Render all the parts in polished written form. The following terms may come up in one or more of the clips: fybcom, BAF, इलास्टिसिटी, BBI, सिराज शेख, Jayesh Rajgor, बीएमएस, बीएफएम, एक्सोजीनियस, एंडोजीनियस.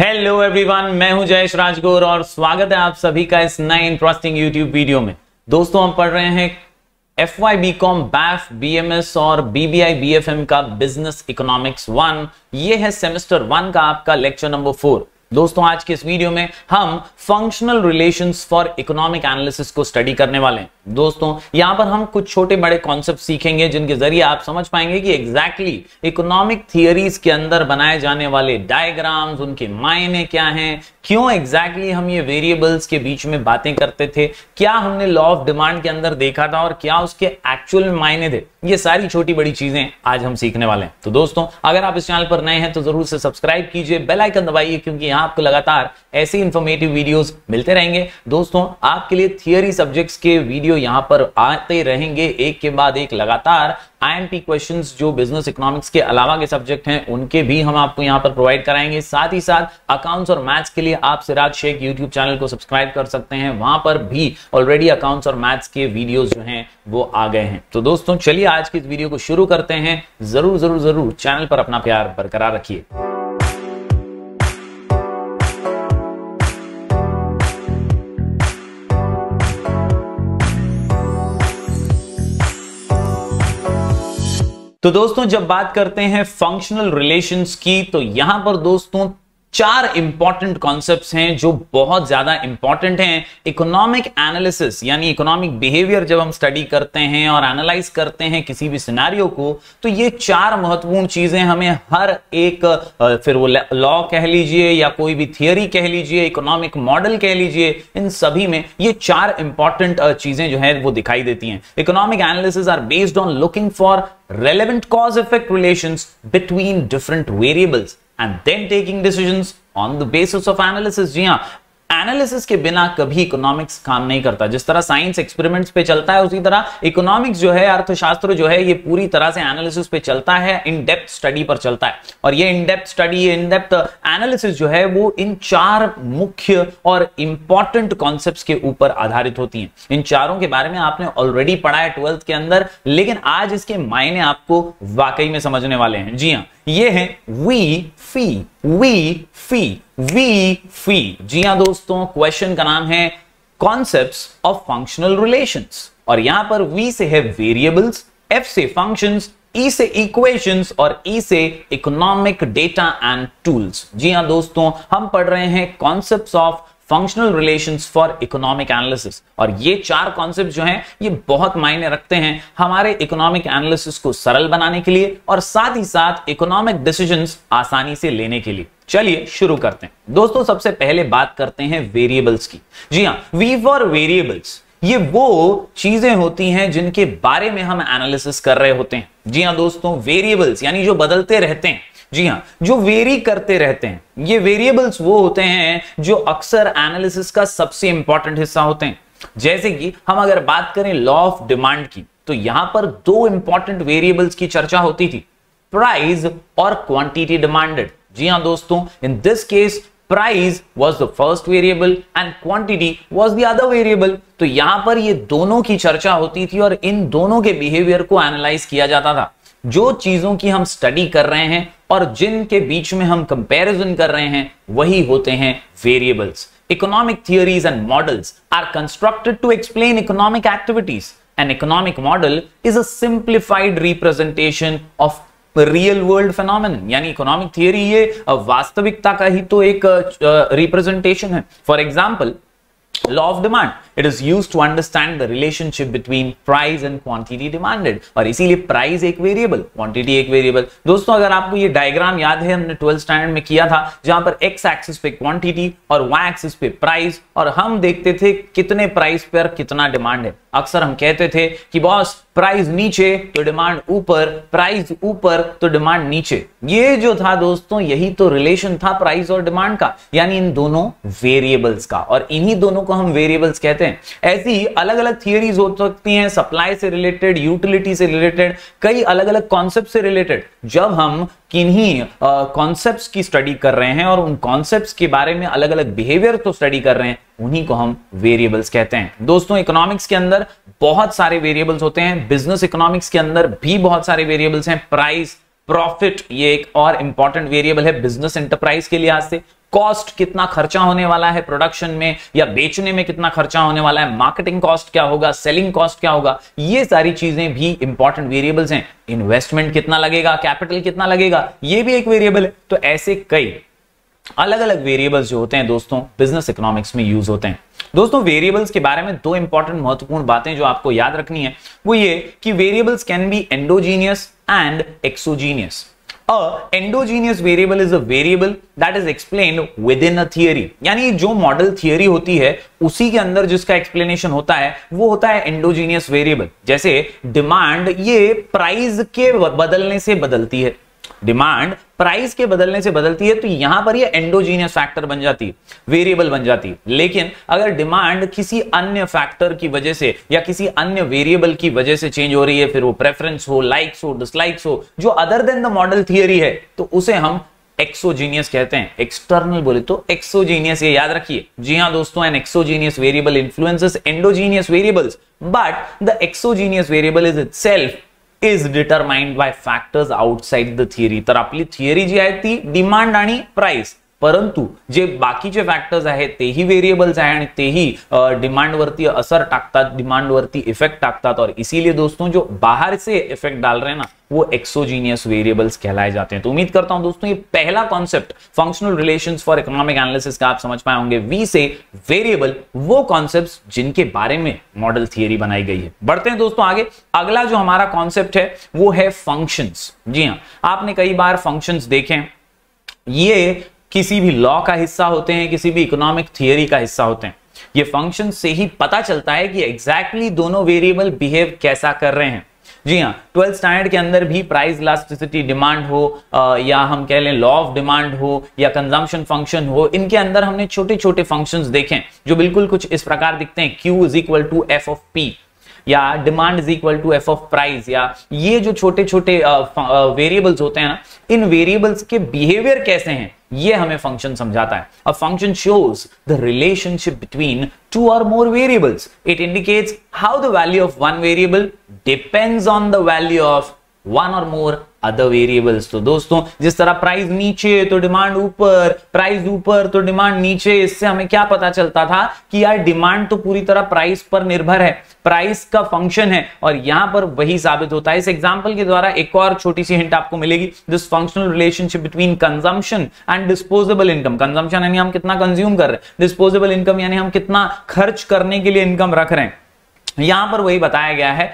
Hello everyone, मैं हूं जयेश राजगोर और स्वागत है आप सभी का इस नए इंटरेस्टिंग यूट्यूब वीडियो में। दोस्तों, हम पढ़ रहे हैं एफवाई बीकॉम बैफ बीएमएस और बीबीआई बीएफएम का बिजनेस इकोनॉमिक्स 1। ये है सेमेस्टर 1 का आपका लेक्चर नंबर 4। दोस्तों, आज के इस वीडियो में हम functional relations for economic analysis को स्टडी करने वाले हैं। दोस्तों, यहां पर हम कुछ छोटे बड़े कॉन्सेप्ट सीखेंगे जिनके जरिए आप समझ पाएंगे कि एग्जैक्टली इकोनॉमिक थियरीज के अंदर बनाए जाने वाले डायग्राम्स, उनके मायने क्या हैं, क्यों एग्जैक्टली हम ये वेरिएबल्स के बीच में बातें करते थे, क्या हमने लॉ ऑफ डिमांड के अंदर देखा था और क्या उसके एक्चुअल मायने थे। ये सारी छोटी बड़ी चीजें आज हम सीखने वाले हैं। तो दोस्तों, अगर आप इस चैनल पर नए हैं तो जरूर से सब्सक्राइब कीजिए, बेल आइकन दबाइए, क्योंकि आपको लगातार ऐसे इंफॉर्मेटिव वीडियोस मिलते रहेंगे। दोस्तों, आपके लिए थियरी सब्जेक्ट्स के वीडियो यहां पर आते रहेंगे, एक के बाद एक लगातार। आईएमपी क्वेश्चंस जो बिजनेस इकोनॉमिक्स के अलावा के सब्जेक्ट हैं उनके भी हम आपको यहां पर प्रोवाइड कराएंगे। साथ ही साथ अकाउंट्स और मैथ्स के लिए आप सिराज शेख यूट्यूब चैनल को सब्सक्राइब कर सकते हैं, वहां पर भी ऑलरेडी अकाउंट्स और मैथ्स के वीडियोस जो हैं वो आ गए हैं। तो दोस्तों, चलिए आज की इस वीडियो को शुरू करते हैं। जरूर जरूर जरूर चैनल पर अपना प्यार बरकरार रखिए। तो दोस्तों, जब बात करते हैं फंक्शनल रिलेशंस की, तो यहां पर दोस्तों चार इंपॉर्टेंट कॉन्सेप्ट्स हैं जो बहुत ज्यादा इंपॉर्टेंट हैं। इकोनॉमिक एनालिसिस यानी इकोनॉमिक बिहेवियर जब हम स्टडी करते हैं और एनालाइज करते हैं किसी भी सिनेरियो को, तो ये चार महत्वपूर्ण चीजें हमें हर एक, फिर वो लॉ कह लीजिए या कोई भी थियरी कह लीजिए, इकोनॉमिक मॉडल कह लीजिए, इन सभी में ये चार इंपॉर्टेंट चीजें जो है वो दिखाई देती हैं। Economic analysis are based on looking for relevant cause effect relations between different variables and then taking decisions on the basis of analysis। जी हाँ, एनालिसिस के बिना कभी इकोनॉमिक्स काम नहीं करता। जिस तरह साइंस एक्सपेरिमेंट्स पे चलता है, उसी तरह इकोनॉमिक्स जो है, अर्थशास्त्र जो है, ये पूरी तरह से एनालिसिस पे चलता है, इन डेप्थ स्टडी पर चलता है। और ये in depth study, in depth analysis जो है वो इन चार मुख्य और इंपॉर्टेंट कॉन्सेप्ट्स के ऊपर आधारित होती है। इन चारों के बारे में आपने ऑलरेडी पढ़ा है 12th के अंदर, लेकिन आज इसके मायने आपको वाकई में समझने वाले हैं। जी हाँ, ये है वी फी, वी फी, वी फी। जी हां दोस्तों, क्वेश्चन का नाम है कॉन्सेप्ट्स ऑफ फंक्शनल रिलेशंस। और यहां पर वी से है वेरिएबल्स, एफ से फंक्शंस, ई से इक्वेशंस और ई से इकोनॉमिक डेटा एंड टूल्स। जी हां दोस्तों, हम पढ़ रहे हैं concepts of functional relations for economic analysis. और ये चार कॉन्सेप्ट जो हैं ये बहुत मायने रखते हैं हमारे इकोनॉमिक एनालिसिस को सरल बनाने के लिए और साथ ही साथ इकोनॉमिक डिसीजंस आसानी से लेने के लिए। चलिए शुरू करते हैं। दोस्तों, सबसे पहले बात करते हैं वेरिएबल्स की। जी हाँ, वी फॉर वेरिएबल्स। ये वो चीजें होती हैं जिनके बारे में हम एनालिसिस कर रहे होते हैं। जी हाँ दोस्तों, वेरिएबल्स यानी जो बदलते रहते हैं, जी हाँ, जो वेरी करते रहते हैं, ये वेरिएबल्स वो होते हैं जो अक्सर एनालिसिस का सबसे इंपॉर्टेंट हिस्सा होते हैं। जैसे कि हम अगर बात करें लॉ ऑफ डिमांड की, तो यहां पर दो इंपॉर्टेंट वेरिएबल्स की चर्चा होती थी, प्राइस और क्वांटिटी डिमांडेड। जी हाँ दोस्तों, in this case price was the first variable and quantity was the other variable. तो यहां पर ये दोनों की चर्चा होती थी और इन दोनों के बिहेवियर को एनालाइज किया जाता था। जो चीजों की हम स्टडी कर रहे हैं और जिनके बीच में हम कंपैरिजन कर रहे हैं, वही होते हैं variables. Economic theories and models are constructed to explain economic activities. An economic model is a simplified representation of real world phenomenon. यानी इकोनॉमिक थियरी ये वास्तविकता का ही तो एक रिप्रेजेंटेशन है। For example, law of demand, it is used to understand the relationship between price and quantity demanded. और इसीलिए प्राइस एक वेरिएबल, क्वांटिटी एक वेरिएबल। दोस्तों, अगर आपको ये डायग्राम याद है, हमने 12th स्टैंडर्ड में किया था, जहां पर एक्स एक्सिस पे क्वांटिटी और वाई एक्सिस पे प्राइस, और हम देखते थे कितने प्राइस पर कितना डिमांड है। अक्सर हम कहते थे कि बॉस, प्राइस नीचे तो डिमांड ऊपर, प्राइस ऊपर तो डिमांड नीचे। ये जो था दोस्तों, यही तो रिलेशन था प्राइस और डिमांड का, यानी इन दोनों वेरिएबल्स का, और इन्हीं दोनों को हम वेरिएबल्स कहते हैं। ऐसी ही अलग अलग थियरीज हो सकती हैं, सप्लाई से रिलेटेड, यूटिलिटी से रिलेटेड, कई अलग अलग कॉन्सेप्ट से रिलेटेड। जब हम किन्हीं कॉन्सेप्ट्स की स्टडी कर रहे हैं और उन कॉन्सेप्ट्स के बारे में अलग अलग बिहेवियर तो स्टडी कर रहे हैं, उन्हीं को हम वेरिएबल्स कहते हैं। दोस्तों, इकोनॉमिक्स के अंदर बहुत सारे वेरिएबल्स होते हैं, बिजनेस इकोनॉमिक्स के अंदर भी बहुत सारे वेरिएबल्स हैं, प्राइस, प्रॉफिट, ये एक और इंपॉर्टेंट वेरिएबल है बिजनेस एंटरप्राइज के लिहाज से। कॉस्ट, कितना खर्चा होने वाला है प्रोडक्शन में या बेचने में, कितना खर्चा होने वाला है, मार्केटिंग कॉस्ट क्या होगा, सेलिंग कॉस्ट क्या होगा, ये सारी चीजें भी इंपॉर्टेंट वेरिएबल्स हैं। इन्वेस्टमेंट कितना लगेगा, कैपिटल कितना लगेगा, ये भी एक वेरिएबल है। तो ऐसे कई अलग अलग वेरिएबल्स जो होते हैं दोस्तों बिजनेस इकोनॉमिक्स में यूज होते हैं। दोस्तों वेरिएबल्स के बारे में दो इंपॉर्टेंट महत्वपूर्ण बातें जो आपको याद रखनी है वो ये कि variables can be एंडोजीनियस and एक्सोजीनियस। A endogenous variable is a variable that is explained within a theory, यानी जो मॉडल थियरी होती है उसी के अंदर जिसका एक्सप्लेनेशन होता है वो होता है endogenous variable। जैसे डिमांड ये प्राइस के बदलने से बदलती है, डिमांड प्राइस के बदलने से बदलती है, तो यहां पर ये एंडोजीनियस फैक्टर बन जाती है, वेरिएबल बन जाती है। लेकिन अगर डिमांड किसी अन्य फैक्टर की वजह से या किसी अन्य वेरिएबल की वजह से चेंज हो रही है, फिर वो प्रेफरेंस हो, लाइक्स हो, डिसलाइक्स हो, जो other than the model theory है, तो उसे हम एक्सोजीनियस कहते हैं। एक्सटर्नल बोले तो एक्सोजीनियस, ये याद रखिए। जी हाँ दोस्तों, an एक्सोजीनियस variable influences एंडोजीनियस variables, but the एक्सोजीनियस variable is itself is determined by factors outside the theory। तर आपली थिअरी जी आहे ती डिमांड आणि प्राइस, परंतु जे बाकीचे फॅक्टर्स आहेत तेही व्हेरिएबल्स आहेत आणि तेही डिमांडवरती असर टाकतात, डिमांडवरती इफेक्ट टाकतात। और इसीलिए दोस्तों जो बाहर से इफेक्ट डाल रहे हैं ना वो एक्सोजीनियस वेरिएबल्स कहलाए जाते हैं। तो उम्मीद करता हूं दोस्तों ये पहला concept functional relations for economic analysis का आप समझ पाए होंगे। वी से वेरिएबल, वो कॉन्सेप्ट्स जिनके बारे में मॉडल थियरी बनाई गई है। बढ़ते हैं दोस्तों आगे। अगला जो हमारा कॉन्सेप्ट है वो है फंक्शंस। जी हाँ, आपने कई बार फंक्शंस देखे, ये किसी भी लॉ का हिस्सा होते हैं, किसी भी इकोनॉमिक थियरी का हिस्सा होते हैं। ये फंक्शन से ही पता चलता है कि एग्जैक्टली दोनों वेरिएबल बिहेव कैसा कर रहे हैं। जी हाँ, 12th स्टैंडर्ड के अंदर भी प्राइस इलास्टिसिटी डिमांड हो या हम कह लें लॉ ऑफ डिमांड हो या कंजम्पशन फंक्शन हो, इनके अंदर हमने छोटे छोटे फंक्शंस देखें जो बिल्कुल कुछ इस प्रकार दिखते हैं। Q is equal to F of P या demand is equal to F of price, या ये जो छोटे छोटे वेरिएबल्स होते हैं ना, इन वेरिएबल्स के बिहेवियर कैसे हैं ये हमें फंक्शन समझाता है। A function shows the relationship between two or more variables, it indicates how the value of one variable depends on the value of one or more other variables. तो दोस्तों जिस तरह प्राइस नीचे तो डिमांड ऊपर, price ऊपर तो demand नीचे, इससे हमें क्या पता चलता था कि यार डिमांड तो पूरी तरह प्राइस पर निर्भर है, प्राइस का फंक्शन है, और यहां पर वही साबित होता है। इस एग्जांपल के द्वारा एक और छोटी सी हिंट आपको मिलेगी। This functional relationship between consumption and disposable income, consumption यानी हम कितना कंज्यूम कर रहे हैं, डिस्पोजेबल इनकम यानी हम कितना खर्च करने के लिए इनकम रख रहे हैं, यहां पर वही बताया गया है।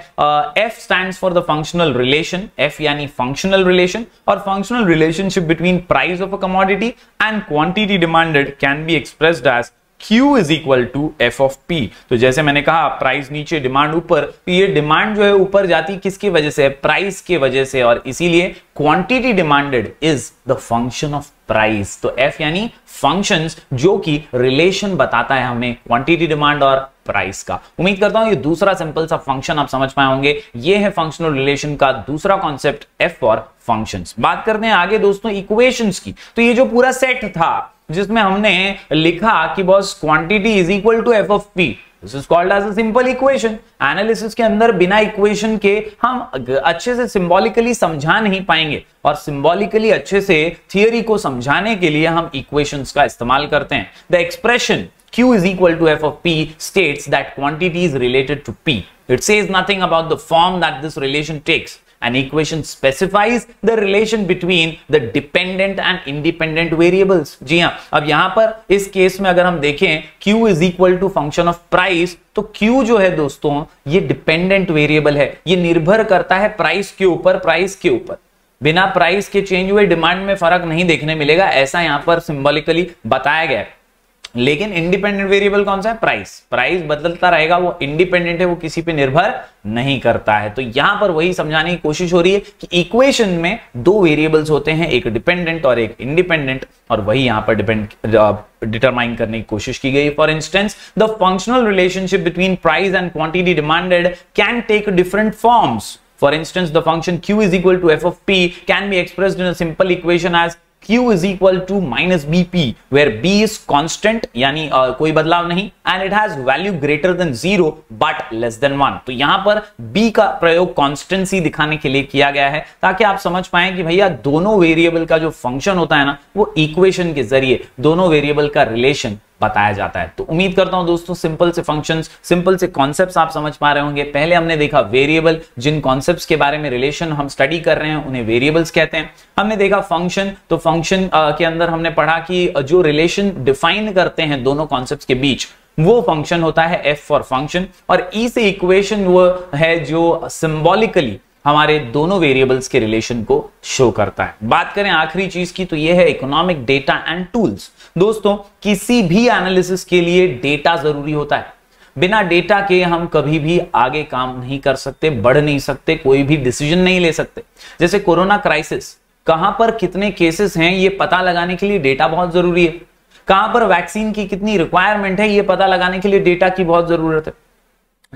F stands for the functional relation, F यानी फंक्शनल रिलेशन, और functional relationship between price of a commodity and quantity demanded can be expressed as Q is equal to F of P. तो जैसे मैंने कहा प्राइस नीचे demand ऊपर, तो ये डिमांड जो है ऊपर जाती किसकी वजह से, प्राइस के वजह से, और इसीलिए quantity demanded is the function of price. तो F यानी फंक्शंस जो कि रिलेशन बताता है हमें क्वांटिटी डिमांड और प्राइस का। उम्मीद करता हूं ये दूसरा सिंपल सा फंक्शन आप समझ पाए होंगे। ये है फंक्शनल रिलेशन का दूसरा कॉन्सेप्ट, F फॉर फंक्शंस। बात करते हैं आगे दोस्तों इक्वेशंस की। तो ये जो पूरा सेट था जिसमें हमने लिखा कि बॉस quantity is equal to F of P, this is called as a simple equation. Analysis के अंदर बिना इक्वेशन के हम अच्छे से सिंबॉलिकली समझा नहीं पाएंगे, और सिंबॉलिकली अच्छे से थियरी को समझाने के लिए हम इक्वेशंस का इस्तेमाल करते हैं। The expression Q is equal to F of P states that quantity is related to P. It says nothing about the form that this relation takes. An equation specifies the relation between the dependent and independent variables. जी हाँ, अब यहाँ पर इस case में अगर हम देखें Q is equal to function of price, तो Q जो है दोस्तों ये डिपेंडेंट वेरिएबल है, ये निर्भर करता है प्राइस के ऊपर, प्राइस के ऊपर। बिना प्राइस के चेंज हुए डिमांड में फर्क नहीं देखने मिलेगा, ऐसा यहाँ पर सिंबॉलिकली बताया गया है। लेकिन इंडिपेंडेंट वेरिएबल कौन सा है, प्राइस। प्राइस बदलता रहेगा, वो इंडिपेंडेंट है, वो किसी पे निर्भर नहीं करता है। तो यहां पर वही समझाने की कोशिश हो रही है कि इक्वेशन में दो वेरिएबल्स होते हैं, एक डिपेंडेंट और एक इंडिपेंडेंट, और वही यहां पर डिटरमाइन करने की कोशिश की गई। For instance the functional relationship between price and quantity demanded can take different forms. For instance the function Q is equal to F of P can be expressed in a simple equation as Q is equal to minus BP, where B is constant यानी कोई बदलाव नहीं and it has value greater than 0 but less than 1। तो यहां पर B का प्रयोग constituency दिखाने के लिए किया गया है ताकि आप समझ पाए कि भैया दोनों वेरिएबल का जो फंक्शन होता है ना वो इक्वेशन के जरिए दोनों वेरिएबल का रिलेशन बताया जाता है। तो उम्मीद करता हूं दोस्तों सिंपल से फंक्शंस, सिंपल से कॉन्सेप्ट्स आप समझ पा रहे होंगे। पहले हमने देखा वेरिएबल, जिन कॉन्सेप्ट्स के बारे में रिलेशन हम स्टडी कर रहे हैं उन्हें वेरिएबल्स कहते हैं। हमने देखा फंक्शन, तो फंक्शन के अंदर हमने पढ़ा कि जो रिलेशन डिफाइन करते हैं दोनों कॉन्सेप्ट्स के बीच वो फंक्शन होता है एफ फॉर फंक्शन, और ई से इक्वेशन वो है जो सिंबॉलिकली हमारे दोनों वेरिएबल्स के रिलेशन को शो करता है। बात करें आखिरी चीज की तो ये है इकोनॉमिक डेटा एंड टूल्स। दोस्तों किसी भी एनालिसिस के लिए डेटा जरूरी होता है, बिना डेटा के हम कभी भी आगे काम नहीं कर सकते, बढ़ नहीं सकते, कोई भी डिसीजन नहीं ले सकते। जैसे कोरोना क्राइसिस, कहां पर कितने केसेस हैं ये पता लगाने के लिए डेटा बहुत जरूरी है, कहां पर वैक्सीन की कितनी रिक्वायरमेंट है ये पता लगाने के लिए डेटा की बहुत जरूरत है।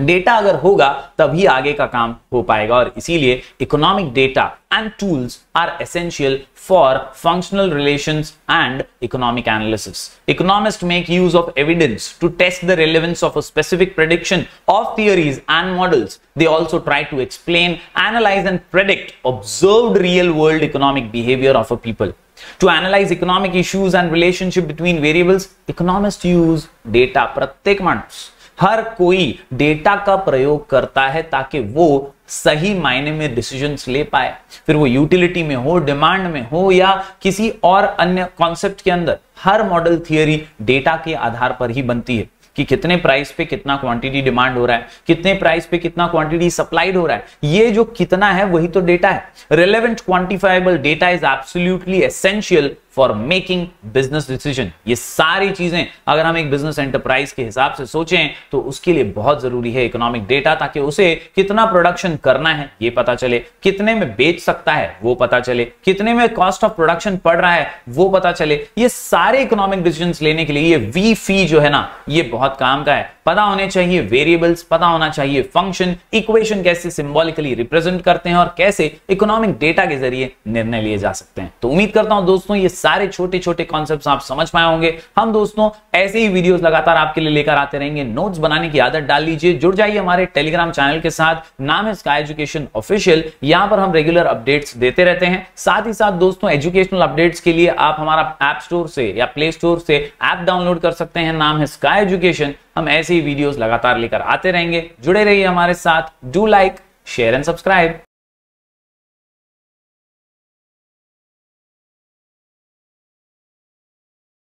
डेटा अगर होगा तभी आगे का काम हो पाएगा, और इसीलिए economic data and tools are essential for functional relations and economic analysis. Economist make use of evidence to test the relevance of a specific prediction of theories and models. They also try to explain, analyze and predict observed real world economic behavior of a people. To analyze economic issues and relationship between variables, economists use data। प्रत्येक मानस, हर कोई data का प्रयोग करता है ताकि वो सही मायने में डिसीजंस ले पाए, फिर वो यूटिलिटी में हो, डिमांड में हो या किसी और अन्य कॉन्सेप्ट के अंदर। हर मॉडल थियरी डेटा के आधार पर ही बनती है कि कितने प्राइस पे कितना क्वांटिटी डिमांड हो रहा है, कितने प्राइस पे कितना क्वांटिटी सप्लाइड हो रहा है, ये जो कितना है वही तो डेटा है। Relevant quantifiable data is absolutely essential for making business decision. ये सारी चीजें अगर हम एक बिजनेस एंटरप्राइज के हिसाब से सोचें तो उसके लिए बहुत जरूरी है इकोनॉमिक डेटा, ताकि उसे कितना प्रोडक्शन करना है ये पता चले, कितने में बेच सकता है वो पता चले, कितने में कॉस्ट ऑफ प्रोडक्शन पड़ रहा है वो पता चले। ये सारे इकोनॉमिक डिसीजन लेने के लिए ये वीफी जो है ना ये बहुत काम का है। पता होने चाहिए वेरिएबल्स, पता होना चाहिए फंक्शन, इक्वेशन कैसे सिंबॉलिकली रिप्रेजेंट करते हैं और कैसे इकोनॉमिक डेटा के जरिए निर्णय लिए जा सकते हैं। तो उम्मीद करता हूं दोस्तों ये सारे छोटे छोटे कॉन्सेप्ट्स आप समझ पाए होंगे। हम दोस्तों ऐसे ही वीडियोस लगातार आपके लिए लेकर आते रहेंगे। नोट्स बनाने की आदत डाल लीजिए, जुड़ जाइए हमारे टेलीग्राम चैनल के साथ, नाम है स्काई एजुकेशन ऑफिशियल। यहां पर हम रेगुलर अपडेट्स देते रहते हैं। साथ ही साथ दोस्तों एजुकेशनल अपडेट्स के लिए आप हमारा ऐप स्टोर से या प्ले स्टोर से ऐप डाउनलोड कर सकते हैं, नाम है स्काई एजुकेशन। हम ऐसे ही वीडियोस लगातार लेकर आते रहेंगे, जुड़े रहिए हमारे साथ। Do like, share and subscribe.